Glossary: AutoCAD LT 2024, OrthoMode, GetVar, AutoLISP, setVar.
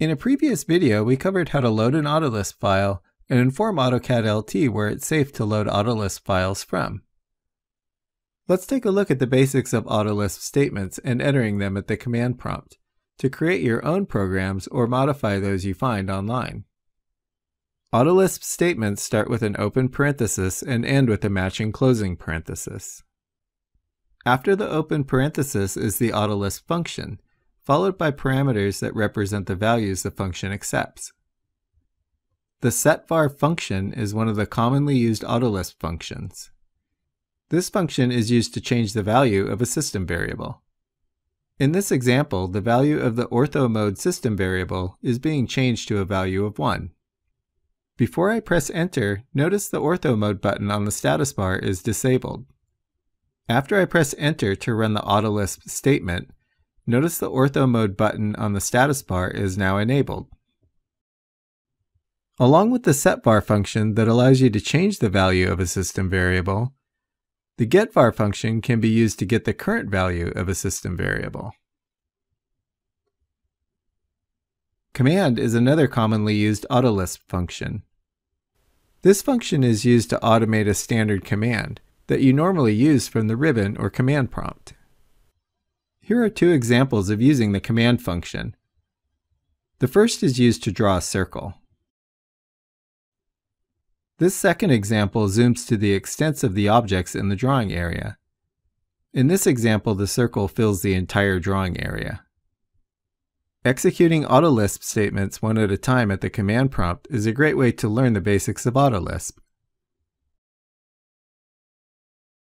In a previous video, we covered how to load an AutoLISP file and inform AutoCAD LT where it's safe to load AutoLISP files from. Let's take a look at the basics of AutoLISP statements and entering them at the command prompt to create your own programs or modify those you find online. AutoLISP statements start with an open parenthesis and end with a matching closing parenthesis. After the open parenthesis is the AutoLISP function, followed by parameters that represent the values the function accepts. The setVar function is one of the commonly used AutoLISP functions. This function is used to change the value of a system variable. In this example, the value of the OrthoMode system variable is being changed to a value of 1. Before I press enter, notice the OrthoMode button on the status bar is disabled. After I press enter to run the AutoLISP statement, notice the OrthoMode button on the status bar is now enabled. Along with the setVar function that allows you to change the value of a system variable, the GetVar function can be used to get the current value of a system variable. Command is another commonly used AutoLISP function. This function is used to automate a standard command that you normally use from the ribbon or command prompt. Here are two examples of using the command function. The first is used to draw a circle. This second example zooms to the extents of the objects in the drawing area. In this example, the circle fills the entire drawing area. Executing AutoLISP statements one at a time at the command prompt is a great way to learn the basics of AutoLISP.